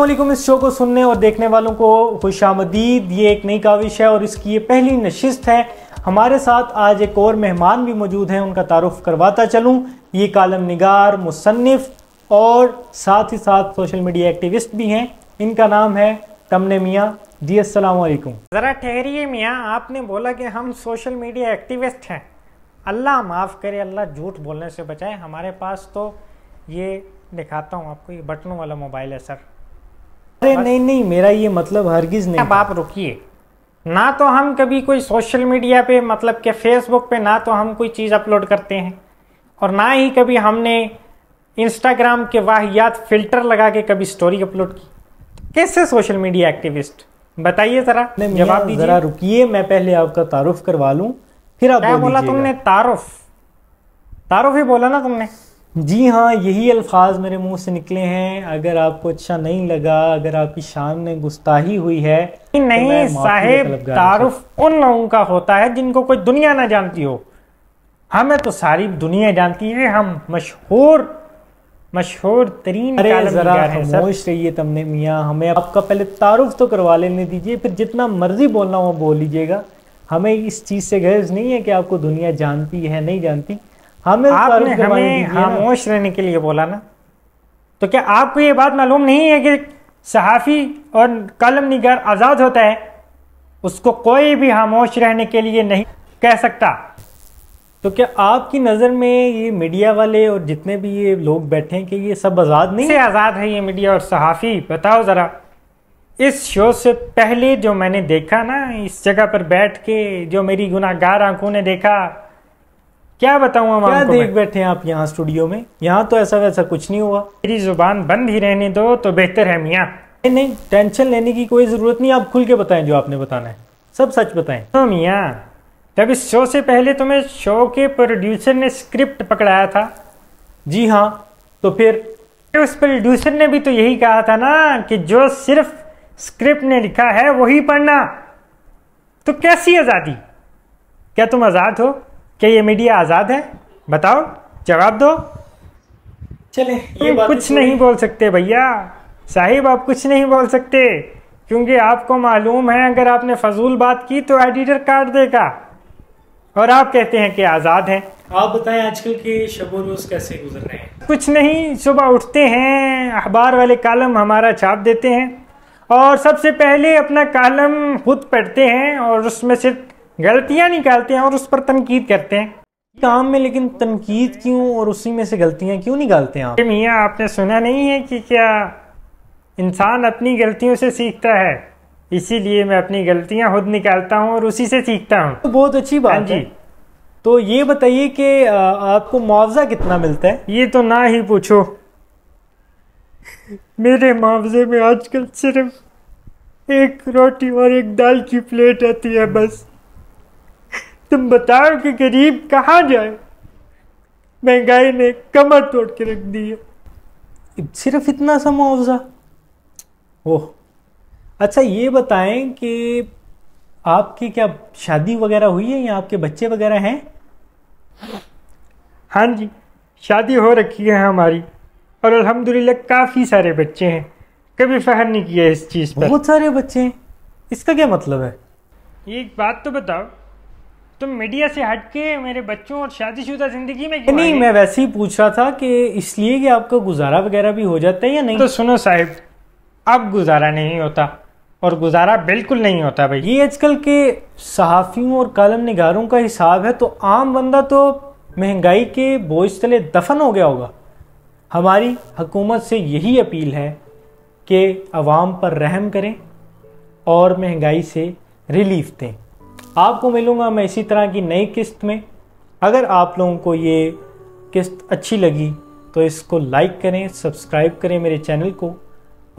वालेकुम। इस शो को सुनने और देखने वालों को खुशामदीद। ये एक नई काविश है और इसकी ये पहली नशिस्त है। हमारे साथ आज एक और मेहमान भी मौजूद हैं, उनका तारुफ करवाता चलूँ। ये कालम निगार, मुसन्निफ और साथ ही साथ सोशल मीडिया एक्टिविस्ट भी हैं। इनका नाम है तमने मियाँ जी। अस्सलामुअलैकुम। ज़रा ठहरिए मियाँ, आपने बोला कि हम सोशल मीडिया एक्टिविस्ट हैं। अल्लाह माफ़ करे, अल्लाह झूठ बोलने से बचाए। हमारे पास तो ये दिखाता हूँ आपको, ये बटनों वाला मोबाइल है सर। अरे नहीं नहीं, मेरा ये मतलब हरगिज़ नहीं। अब आप रुकिए ना, तो हम कभी कोई सोशल मीडिया पे मतलब के फेसबुक पे ना तो हम कोई चीज़ अपलोड करते हैं और ना ही कभी हमने इंस्टाग्राम के वाहियात फ़िल्टर लगा के कभी स्टोरी अपलोड की। कैसे सोशल मीडिया एक्टिविस्ट, बताइए ज़रा, जवाब दीजिए। ज़रा रुकिए, मैं पहले आपका तारुफ करवा लूँ फिर आप बोला। तुमने तारुफ ही बोला ना तुमने। जी हाँ, यही अल्फाज मेरे मुंह से निकले हैं। अगर आपको अच्छा नहीं लगा, अगर आपकी शान में गुस्ताही हुई है। नहीं साहेब, तारुफ उन लोगों का होता है जिनको कोई दुनिया ना जानती हो। हमें तो सारी दुनिया जानती है, हम मशहूर तरीन। अरे जरा खामोश रहिए तमने मियाँ, हमें आपका पहले तारुफ तो करवा लेने दीजिए, फिर जितना मर्जी बोलना हो बोल लीजिएगा। हमें इस चीज़ से गर्ज नहीं है कि आपको दुनिया जानती है नहीं जानती। आपने हमें खामोश रहने के लिए बोला ना, तो क्या आपको ये बात मालूम नहीं है कि सहाफ़ी और कलम निगार आज़ाद होता है, उसको कोई भी खामोश रहने के लिए नहीं कह सकता। तो क्या आपकी नज़र में ये मीडिया वाले और जितने भी ये लोग बैठे हैं कि ये सब आज़ाद नहीं है? आज़ाद है ये मीडिया और सहाफ़ी। बताओ ज़रा, इस शो से पहले जो मैंने देखा ना, इस जगह पर बैठ के जो मेरी गुनाहगार आंखों ने देखा, क्या बताऊं हम आपको। देख बैठे हैं आप यहाँ स्टूडियो में, यहाँ तो ऐसा वैसा कुछ नहीं हुआ। मेरी जुबान बंद ही रहने दो तो बेहतर है मियाँ। नहीं, टेंशन लेने की कोई ज़रूरत नहीं, आप खुल के बताएं जो आपने बताना है, सब सच बताएं। तो मियाँ, जब इस शो से पहले तुम्हें शो के प्रोड्यूसर ने स्क्रिप्ट पकड़ाया था। जी हाँ, तो फिर उस प्रोड्यूसर ने भी तो यही कहा था ना कि जो सिर्फ स्क्रिप्ट ने लिखा है वही पढ़ना। तो कैसी आज़ादी, क्या तुम आज़ाद हो? क्या ये मीडिया आज़ाद है? बताओ, जवाब दो। चले, ये कुछ नहीं बोल सकते भैया साहिब, आप कुछ नहीं बोल सकते क्योंकि आपको मालूम है अगर आपने फजूल बात की तो एडिटर काट देगा। और आप कहते हैं कि आज़ाद हैं। आप बताएं आजकल के शबो रोज़ कैसे गुजर रहे हैं? कुछ नहीं, सुबह उठते हैं, अखबार वाले कालम हमारा छाप देते हैं और सबसे पहले अपना कालम खुद पढ़ते हैं और उसमें सिर्फ गलतियां निकालते हैं और उस पर तनकीद करते हैं काम में। लेकिन तनकीद क्यों और उसी में से गलतियां क्यों निकालते हैं आप? मियाँ, आपने सुना नहीं है कि क्या इंसान अपनी गलतियों से सीखता है, इसीलिए मैं अपनी गलतियां खुद निकालता हूं और उसी से सीखता हूं। तो बहुत अच्छी बात है। तो ये बताइए कि आपको मुआवजा कितना मिलता है? ये तो ना ही पूछो, मेरे मुआवजे में आजकल सिर्फ एक रोटी और एक दाल की प्लेट आती है बस। तुम बताओ कि गरीब कहाँ जाए, महंगाई ने कमर तोड़ के रख दी है। सिर्फ इतना सा मुआवजा? ओह अच्छा, ये बताएं कि आपकी क्या शादी वगैरह हुई है या आपके बच्चे वगैरह हैं? हाँ जी, शादी हो रखी है हमारी और अल्हम्दुलिल्लाह काफ़ी सारे बच्चे हैं। कभी फ़ख्र नहीं किया इस चीज़ पर। बहुत सारे बच्चे हैं, इसका क्या मतलब है? एक बात तो बताओ, तुम मीडिया से हटके मेरे बच्चों और शादीशुदा जिंदगी में क्यों? नहीं, मैं वैसे ही पूछ रहा था कि इसलिए कि आपका गुजारा वगैरह भी हो जाता है या नहीं? तो सुनो साहिब, अब गुजारा नहीं होता और गुजारा बिल्कुल नहीं होता भाई। ये आजकल के सहाफ़ियों और कलम निगारों का हिसाब है। तो आम बंदा तो महंगाई के बोझ तले दफन हो गया होगा। हमारी हुकूमत से यही अपील है कि आवाम पर रहम करें और महंगाई से रिलीफ दें। आपको मिलूँगा मैं इसी तरह की नई किस्त में। अगर आप लोगों को ये किस्त अच्छी लगी तो इसको लाइक करें, सब्सक्राइब करें मेरे चैनल को।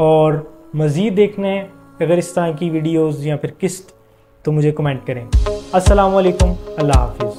और मज़ीद देखना है अगर इस तरह की वीडियोस या फिर किस्त, तो मुझे कमेंट करें। अस्सलाम वालेकुम, अल्लाह हाफिज़।